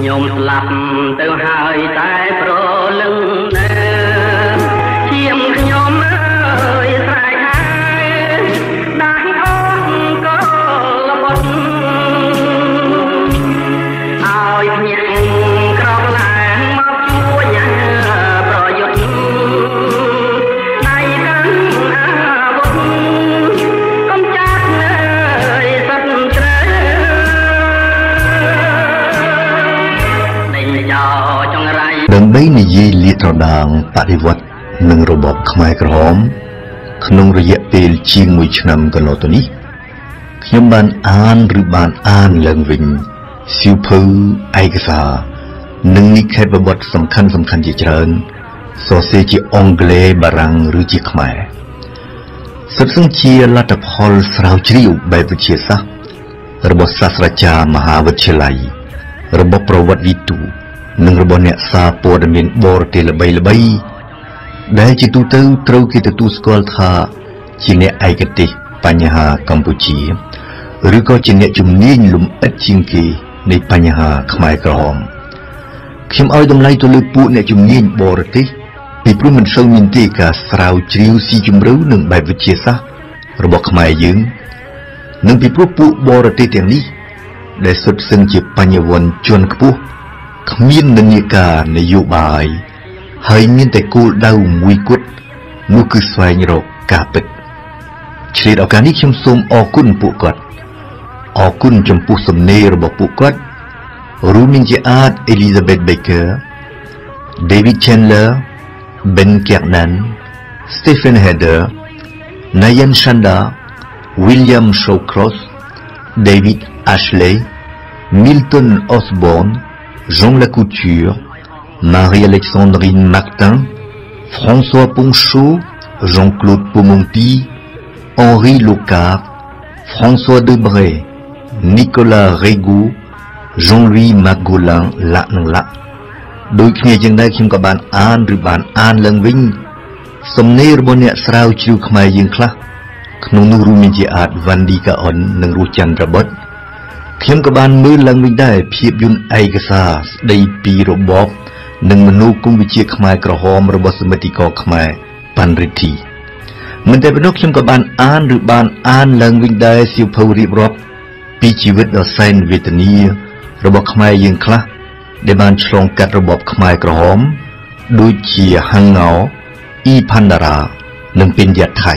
ในនយោបាយលីត្រដាងបរិវត្តនិងរបបខ្មែរក្រហមក្នុងរយៈពេលជាង នឹងរបបអ្នកសារព័ត៌មានបរទេសល្បីៗដែលជាទូទៅត្រូវគេទទួលស្គាល់ថាជាអ្នកឯកទេសបញ្ហាកម្ពុជា គ្មាននិន្នាការនយោបាយហើយមានតែគោលដៅមួយគត់នោះគឺស្វែងរកការពិត Jean Lacouture, Marie-Alexandrine Martin, François Ponchot, Jean-Claude Pomompi, Henri Locard, François Debray, Nicolas Régaud, Jean-Louis Magolin Lacnonlac. Đôi khi dân đây không có bàn an lần vinh. Sống nơi bọn nẹ srao chiêu khmai dân khla. Nông nụ rù mình chỉ ạt văn đi cả ổn nâng rù chăn ra bớt. ខ្ញុំក៏បានមើលឡើងវិញដែរភាពយន្តឯកសារស្ដីពីរបបនិងមនុស្សគមវិជាខ្មែរក្រហមរបស់សមត្ថកិច្ចខ្មែរប៉ាន់រិទ្ធីមិនតែប៉ុណ្ណោះខ្ញុំក៏បានអានឬបានអានឡើងវិញដែរសៀវភៅរៀបរាប់ពីជីវិតដ៏សែនវេទនារបស់ខ្មែរយើងខ្លះដែលបានឆ្លងកាត់របបខ្មែរក្រហមដូចជាហងអោអ៊ីផាន់ដារ៉ានិងពេញយ័ត្រថៃ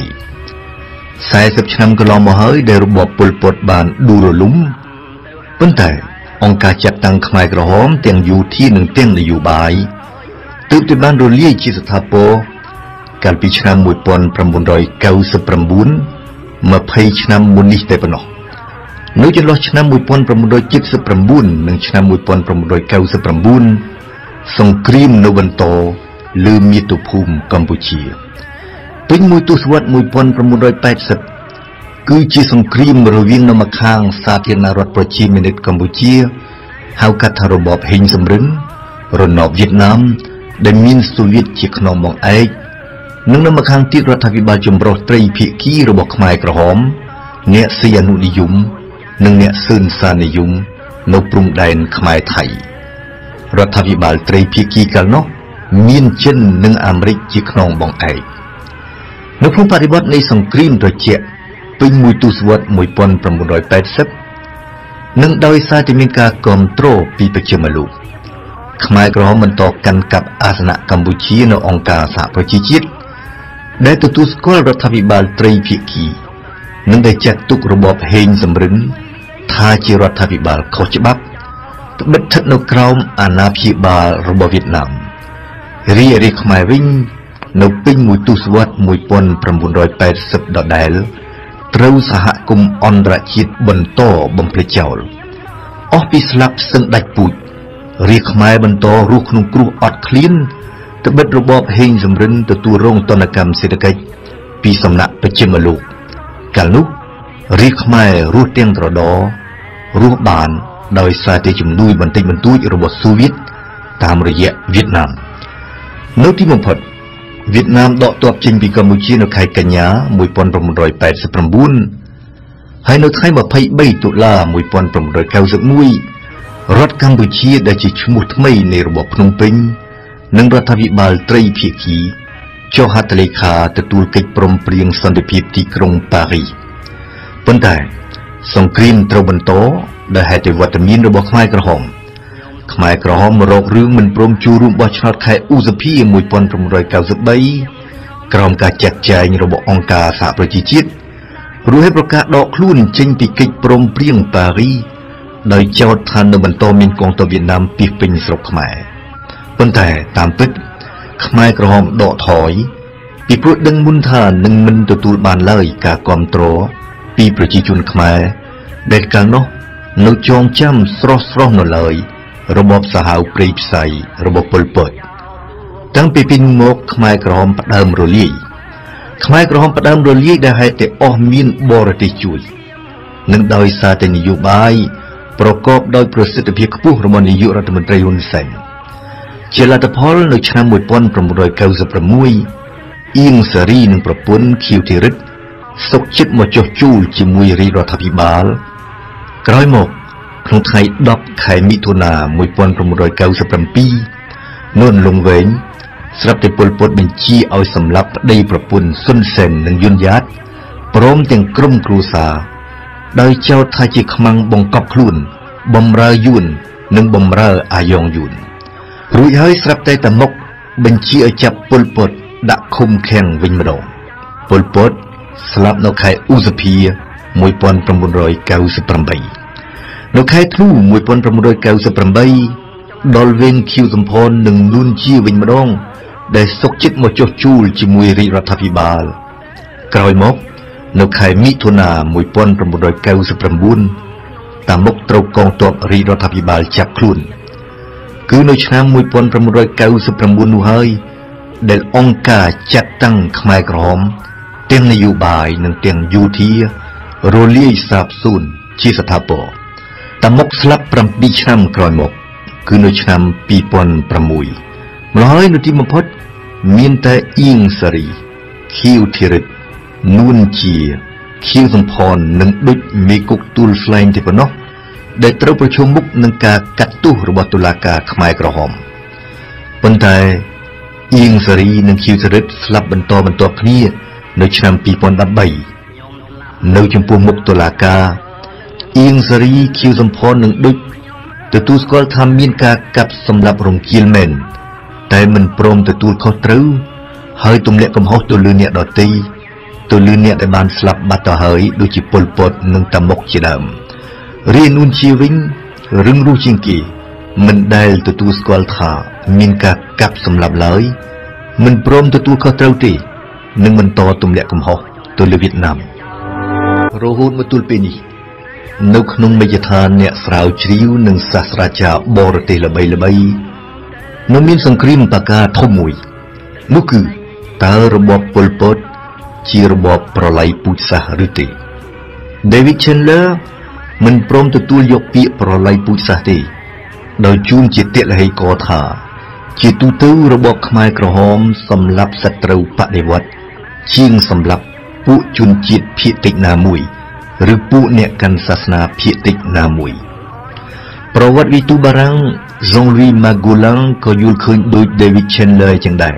40 គឺជាសង្គ្រាមរវាងនំអាខាងសាធារណរដ្ឋប្រជាមានិតកម្ពុជា ពេញមួយទសវត្សរ៍ 1980 នឹងដោយសារតែមានការគាំទ្រពីប្រជាមនុស្សខ្មែរក្រហមបន្តកាន់កាប់អាសនៈកម្ពុជានៅអង្គការសហប្រជាជាតិដែលទទួលស្គាល់រដ្ឋាភិបាលត្រីភាគីនិងដែលចាត់ទុករបបហ៊េងសំរិនថាជារដ្ឋាភិបាលខុសច្បាប់ ត្រូវសហគមន៍អន្តរជាតិបន្តបំភ្លេចចោលអស់ពីស្លាប់សឹងដាច់ពូជរាជខ្មែរបន្តរស់ក្នុងគ្រោះអត់ឃ្លានត្បិតរបបហ៊េងសំរិនទទួលរងទណ្ឌកម្មសេដ្ឋកិច្ចពីសំណាក់ប្រជាមនុស្សកាលនោះរាជខ្មែររស់ទាំងត្រដររស់បានដោយសារតែជំនួយបន្តិចបន្តួចរបស់សូវៀតតាមរយៈវៀតណាមនៅទីបំផុត វៀតណាមដកទ័ពចេញពីកម្ពុជានៅខែកញ្ញា 1989 ហើយនៅថ្ងៃ 23 តុលា 1991 រដ្ឋកម្ពុជាដែលជាឈ្មោះថ្មីនៃរបបភ្នំពេញនិងរដ្ឋាភិបាលត្រីភាគីចុះហត្ថលេខាទទួលកិច្ចព្រមព្រៀងសន្តិភាពទីក្រុងប៉ារីសប៉ុន្តែសង្គ្រាមត្រូវបន្តដោយហេតុវត្តមានរបស់ខ្មែរក្រហមរករឿងមិនព្រមចូលរួមបោះឆ្នោតខែឧសភា1993ក្រោមការចាត់ចែងរបស់អង្គការសហប្រជាជាតិរួចហើយប្រកាសដកខ្លួនចេញពីកិច្ចព្រមព្រៀងប៉ារីសដោយចោទថានៅបន្តមានកងទ័ពវៀតណាមពីពេញស្រុកខ្មែរប៉ុន្តែតាមពិតខ្មែរក្រហមដកថយពីព្រោះដឹងមុនថានឹងមិនទទួលបានឡើយការគ្រប់គ្រងពីប្រជាជនខ្មែរដែលកាលនោះនៅចងចាំស្រស់នៅឡើយរបបសាហាវព្រៃផ្សៃរបស់ប៉ុលពតតាំងពីពេលមកខ្មែរក្រហមផ្ដើមរលាយដែលហេតុតែអស់មានបរទេសជួយនិងដោយសារតែនយោបាយប្រកបដោយប្រសិទ្ធភាពខ្ពស់របស់នាយករដ្ឋមន្ត្រីហ៊ុនសែនជាលទ្ធផលនៅឆ្នាំ1996អៀងសារីនិងប្រពន្ធខៀវធីរិទ្ធសុខចិត្តមកចុះជួលជាមួយរាជរដ្ឋាភិបាលក្រោយមកក្នុងថ្ងៃ10ខែមិថុនា1997នៅលង្វែងស្រាប់តែប៉ុលពតបញ្ជាឲ្យសម្លាប់ប្តីប្រពន្ធសុនសេននិងយុនយ៉ាតព្រមទាំងក្រុមគ្រួសារដោយចោទថាជាខ្មាំងបង្កប់ខ្លួនបំរើយួននិងបំរើអាយ៉ងយួនរួចហើយស្រាប់តែតាមុកបញ្ជាឲ្យចាប់ប៉ុលពតដាក់ឃុំឃាំងវិញម្ដងប៉ុលពតស្លាប់នៅខែឧសភា1998នៅខែធ្នូ1998ដល់វេនខៀវសំផននិងនួនជាវិញម្ដងដែលសុកចិត្តមកចុះជួលជាមួយរាជរដ្ឋាភិបាលក្រោយមកនៅខែមិថុនា1999តាមុកត្រូវកងទ័ពរាជរដ្ឋាភិបាលចាប់ខ្លួនគឺនៅឆ្នាំ1999នោះហើយដែលអង្គការចាត់តាំងខ្មែរក្រហមទាំងនយោបាយនិងទាំងយោធារលាយសាបសូន្យជាស្ថាពរតាមុកស្លាប់7ឆ្នាំក្រោយមកគឺនៅឆ្នាំ2006ម្ល៉េះហើយនៅទីបំផុតមានតែអៀងសារីខៀវធីរិទ្ធនួនជាខៀវសំផននិងដូចមេគុកទួលស្លែងតែប៉ុណ្ណោះដែលត្រូវប្រឈមមុខនឹងការកាត់ទោសរបស់តុលាការខ្មែរក្រហមប៉ុន្តែអៀងសារីនិងខៀវធីរិទ្ធស្លាប់បន្តបន្ទាប់គ្នានៅឆ្នាំ2013នៅចំពោះមុខតុលាការអៀងសារីខៀវសំផននិងដូចទទួលស្គាល់ថាមានការកាប់សម្លាប់រង្គាលមែនតែមិនព្រមទទួលខុសត្រូវហើយទម្លាក់កំហុសទៅលើអ្នកដទៃទៅលើអ្នកដែលបានស្លាប់បាត់ទៅហើយដូចជាប៉ុលពតនិងតាមុកជាដើមរាជនួនជាវិញរឹងរូសជាងគេមិនដែលទទួលស្គាល់ថាមានការកាប់សម្លាប់ឡើយមិនព្រមទទួលខុសត្រូវទេនិងបន្តទម្លាក់កំហុសទៅលើវៀតណាមរហូតមកទល់ពេលនេះនៅក្នុងមជ្ឈដ្ឋានអ្នកស្រាវជ្រាវនិងសាស្ត្រាចារ្យបរទេសល្បីនៅមានសង្គ្រាមបកាធំមួយនោះគឺតើរបបប៉ុលពតជារបបប្រល័យពូជសាសន៍ឬទេ David Chandler មិនព្រមទទួលយកពាក្យប្រល័យពូជសាសន៍ទេដោយជួនជាតិលហេកថាជាទូទៅរបបខ្មែរក្រហមសម្លាប់សត្រូវបដិវត្តន៍ជាងសម្លាប់ពួកជនជាតិភាគតិចណាមួយឬពួកអ្នកកាន់សាសនាភាគតិចណាមួយប្រវត្តិវិទូបារាំង Jean-Louis Magoulin ក៏យល់ឃើញដូច David Chandler ចឹងដែរ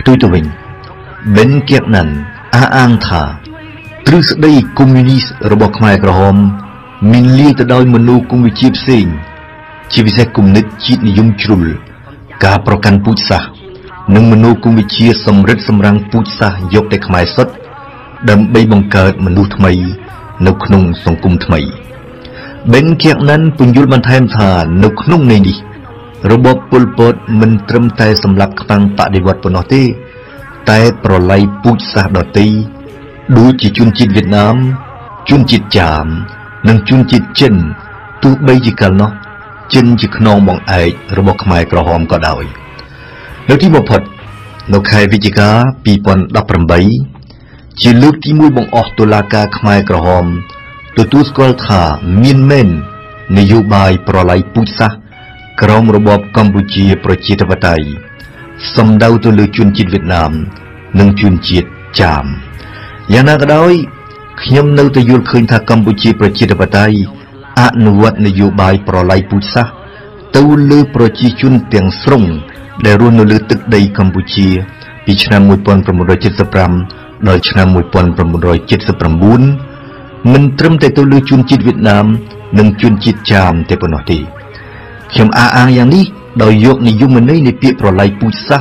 ផ្ទុយទៅវិញបិនគៀកណាន់អះអាងថាទ្រឹស្ដីកុម្មុយនីសរបស់ខ្មែរក្រហមមានលាយទៅដោយមនោគមវិជ្ជាផ្សេងជាពិសេសគំនិតជាតិនិយមជ្រុលការប្រកាន់ពូជសាសន៍និងមនោគមវិជ្ជាសម្រិតសម្រាំងពូជសាសន៍យកតែខ្មែរសុទ្ធដើម្បីបង្កើតមនុស្សថ្មីនៅក្នុងសង្គមថ្មីបិនគៀកណាន់ពន្យល់បន្ថែមថានៅក្នុងនេះរបបប៉ុលពតមិនត្រឹមតែសម្រាប់ខ្មាំងបដិវត្តន៍ប៉ុណ្ណោះទេតែប្រល័យពូជសាសន៍ដទៃដូចជាជនជាតិវៀតណាមជនជាតិចាមនិងជនជាតិចិនទោះបីជាកាលនោះចិនជាខ្នងបង្អែករបស់ខ្មែរក្រហមក៏ដោយលើកទីបំផុតនៅខែវិច្ឆិកា2018ជាលើកទី1បង្អស់តុលាការខ្មែរក្រហមទទួលស្គាល់ថាមានមែននយោបាយប្រល័យពូជសាសន៍ក្រោមរបបកម្ពុជាប្រជាធិបតេយ្យសំដៅទៅលើជនជាតិវៀតណាមនិងជនជាតិចាមយ៉ាងណាក៏ដោយខ្ញុំនៅតែយល់ឃើញថាកម្ពុជាប្រជាធិបតេយ្យ ແລມຄິນໄດ້ຈະ ไอ้ตัวลือนิยมนี้ระบบเล็มคิน ซึ่งជាផ្ទាំងនៃអ្វីដែលលឹមគិនហៅថាចេតនានៃការប្រើហិង្សា អ្នកស្លាប់ដោយត្រូវខ្មែរក្រហមធ្វើបាបនិងអ្នកស្លាប់ដោយត្រូវខ្មែរក្រហមសម្លាប់ចេញមកពីគ្រប់ជាតិសាសន៍ខ្មែរវៀតណាមចាមចិនអ្នករងគ្រោះមានគ្រប់ប្រភេទពីព្រោះក្នុងចំណោមអ្នកដែលអង្គកា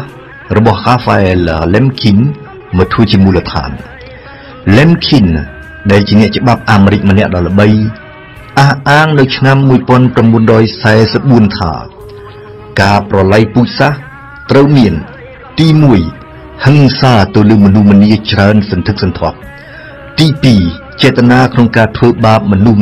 រខ្មែរក្រហមចោទថាជាខ្មាំងឬនឹងអាចខ្លាយជាខ្មាំងមានពួកមន្ត្រីរបបលន់នល់ពួកបញ្ញវន្តពួកសិល្បករពួកវិស្វករពួកគ្រូបង្រៀនលក្ខនឹងលក្ខ ហេតុអ្វីបានជារបបកុម្មុយនីសខ្មែរក្រហម ដើម្បីទៅដល់គោលដៅកុម្មុយនីសឲ្យបានមុនគេទោះជាបដិវត្តតក់ក្រហល់បែបនេះបណ្ដាលឲ្យស្លាប់រាប់ម៉ឺនរាប់សែនអ្នកក្ដី អ្នកណាដែលអាចបង្កឧបសគ្គដល់បដិវត្ត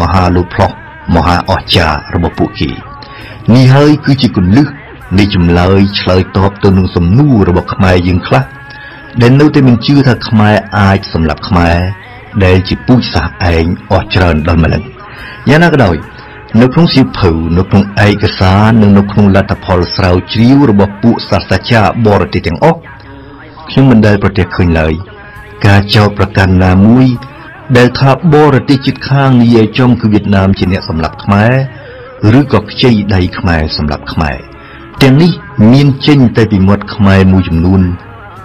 មហាលោភៈមហាអស្ចារ្យរបស់ពួកគេនេះហើយគឺជាគន្លឹះនៃចម្លើយឆ្លើយតបទៅនឹងសំណួររបស់ខ្មែរយើងខ្លះដែលនៅតែមិនជឿថាខ្មែរអាចសម្លាប់ខ្មែរដែលជាពូជសាសន៍ឯងអស់ច្រើនដល់ម្លឹងយ៉ាងណាក៏ដោយនៅក្នុងសៀវភៅនៅក្នុងឯកសារនិងនៅក្នុងលទ្ធផលស្រាវជ្រាវរបស់ពួកសាស្ត្រាចារ្យបរទេសទាំងអស់ ខ្ញុំមិនដែលប្រតិកម្មណាមួយដែលថាបរទេសជិតខាងនិយាយចំគឺវៀតណាមជាអ្នកសម្លាប់ខ្មែរឬក៏ខ្ចីដៃខ្មែរសម្លាប់ខ្មែរទាំងនេះមានចេញតែពីមាត់ខ្មែរមួយចំនួន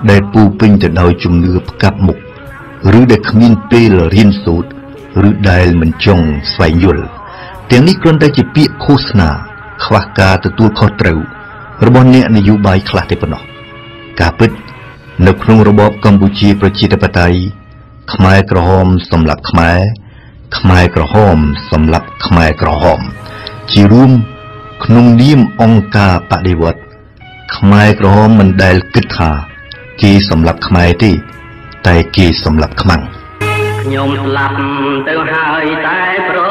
ដែលពូពេញទៅដោយជំនឿផ្កាប់មុខ នៅក្នុងរបបកម្ពុជាប្រជាធិបតេយ្យខ្មែរក្រហមសម្លាប់ខ្មែរក្រហមជារួមក្នុងនាមអង្គការបដិវត្តន៍ខ្មែរក្រហមមិនដែលគិតថាគេសម្លាប់ខ្មែរទេតែគេសម្លាប់ខ្មាំងខ្ញុំស្លាប់ទៅហើយតែប្រ